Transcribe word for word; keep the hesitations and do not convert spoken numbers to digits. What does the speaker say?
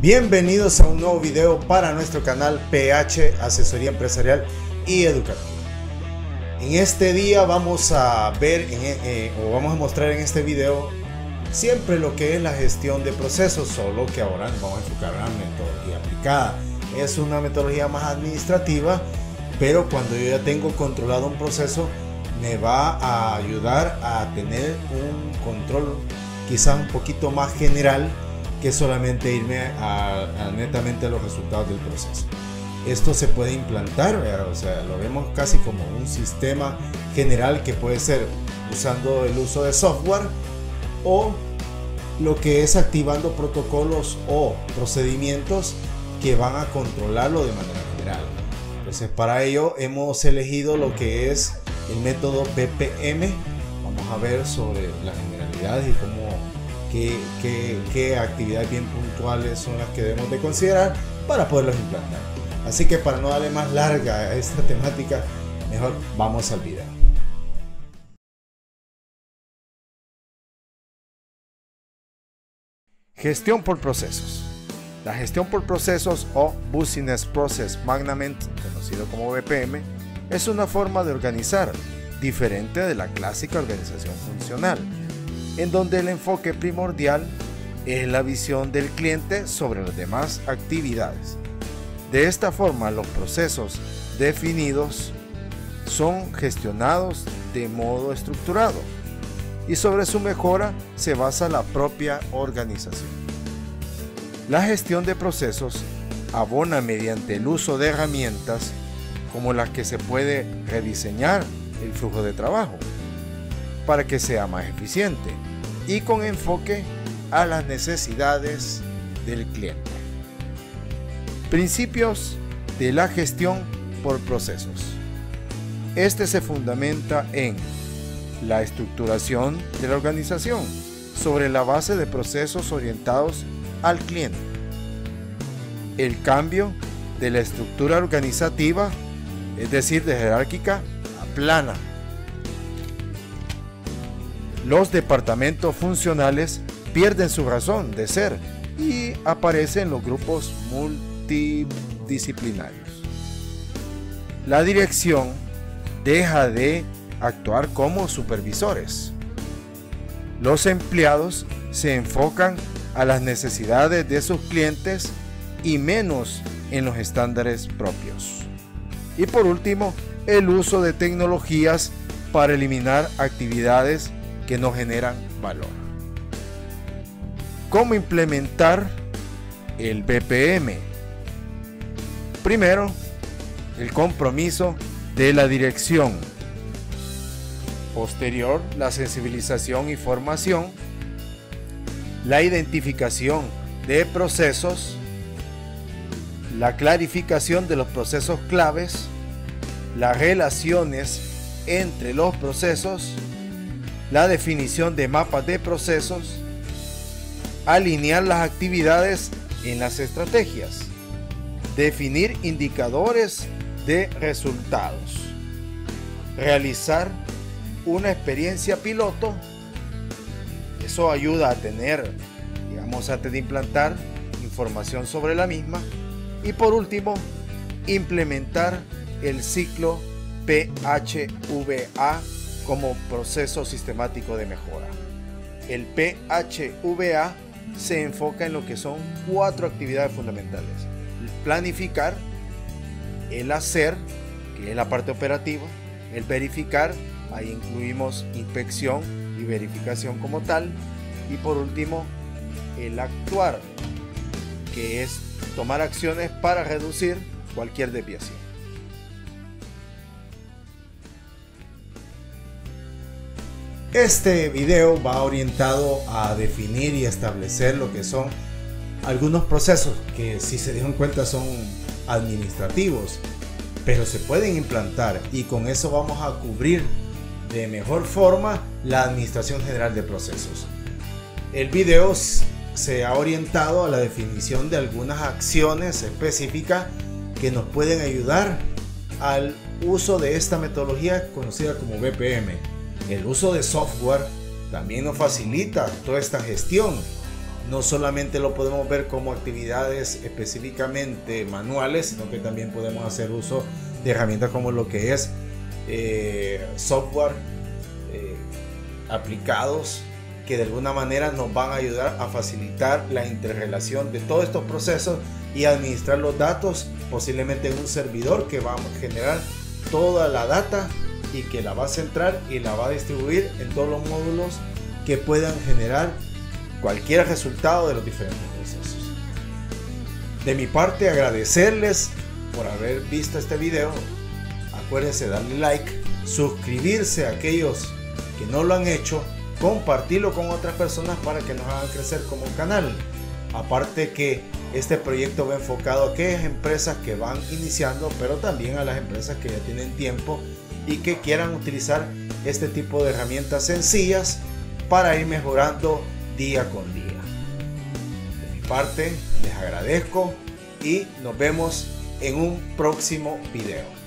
Bienvenidos a un nuevo video para nuestro canal P H Asesoría Empresarial y Educativa. En este día vamos a ver en, eh, o vamos a mostrar en este video siempre lo que es la gestión de procesos, solo que ahora nos vamos a enfocar en la metodología aplicada. Es una metodología más administrativa, pero cuando yo ya tengo controlado un proceso me va a ayudar a tener un control quizás un poquito más general que solamente irme a, a netamente a los resultados del proceso. Esto se puede implantar, ¿verdad? O sea, lo vemos casi como un sistema general que puede ser usando el uso de software o lo que es activando protocolos o procedimientos que van a controlarlo de manera general. Entonces, para ello hemos elegido lo que es el método B P M. Vamos a ver sobre las generalidades y cómo Qué, qué, qué actividades bien puntuales son las que debemos de considerar para poderlos implantar. Así que para no darle más larga a esta temática, mejor vamos al video. Gestión por procesos. La gestión por procesos o Business Process Management, conocido como B P M, es una forma de organizar diferente de la clásica organización funcional, en donde el enfoque primordial es la visión del cliente sobre las demás actividades. De esta forma, los procesos definidos son gestionados de modo estructurado y sobre su mejora se basa la propia organización. La gestión de procesos abona mediante el uso de herramientas como las que se puede rediseñar el flujo de trabajo para que sea más eficiente y con enfoque a las necesidades del cliente. Principios de la gestión por procesos. Este se fundamenta en la estructuración de la organización sobre la base de procesos orientados al cliente, el cambio de la estructura organizativa, es decir, de jerárquica a plana. Los departamentos funcionales pierden su razón de ser y aparecen los grupos multidisciplinarios. La dirección deja de actuar como supervisores. Los empleados se enfocan a las necesidades de sus clientes y menos en los estándares propios. Y por último, el uso de tecnologías para eliminar actividades que no generan valor. ¿Cómo implementar el B P M? Primero, el compromiso de la dirección. Posterior, la sensibilización y formación. La identificación de procesos. La clarificación de los procesos claves. Las relaciones entre los procesos. La definición de mapas de procesos, alinear las actividades en las estrategias, definir indicadores de resultados, realizar una experiencia piloto, eso ayuda a tener, digamos, antes de implantar información sobre la misma, y por último, implementar el ciclo P H V A como proceso sistemático de mejora. El P H V A se enfoca en lo que son cuatro actividades fundamentales: el planificar, el hacer, que es la parte operativa, el verificar, ahí incluimos inspección y verificación como tal, y por último el actuar, que es tomar acciones para reducir cualquier desviación. Este video va orientado a definir y establecer lo que son algunos procesos que, si se dieron cuenta, son administrativos, pero se pueden implantar, y con eso vamos a cubrir de mejor forma la administración general de procesos. El video se ha orientado a la definición de algunas acciones específicas que nos pueden ayudar al uso de esta metodología conocida como B P M. El uso de software también nos facilita toda esta gestión, no solamente lo podemos ver como actividades específicamente manuales, sino que también podemos hacer uso de herramientas como lo que es eh, software eh, aplicados que de alguna manera nos van a ayudar a facilitar la interrelación de todos estos procesos y administrar los datos, posiblemente en un servidor que va a generar toda la data y que la va a centrar y la va a distribuir en todos los módulos que puedan generar cualquier resultado de los diferentes procesos. De mi parte, agradecerles por haber visto este video. Acuérdense darle like, suscribirse a aquellos que no lo han hecho, compartirlo con otras personas para que nos hagan crecer como canal. Aparte que este proyecto va enfocado a aquellas empresas que van iniciando, pero también a las empresas que ya tienen tiempo y que quieran utilizar este tipo de herramientas sencillas para ir mejorando día con día. De mi parte, les agradezco y nos vemos en un próximo video.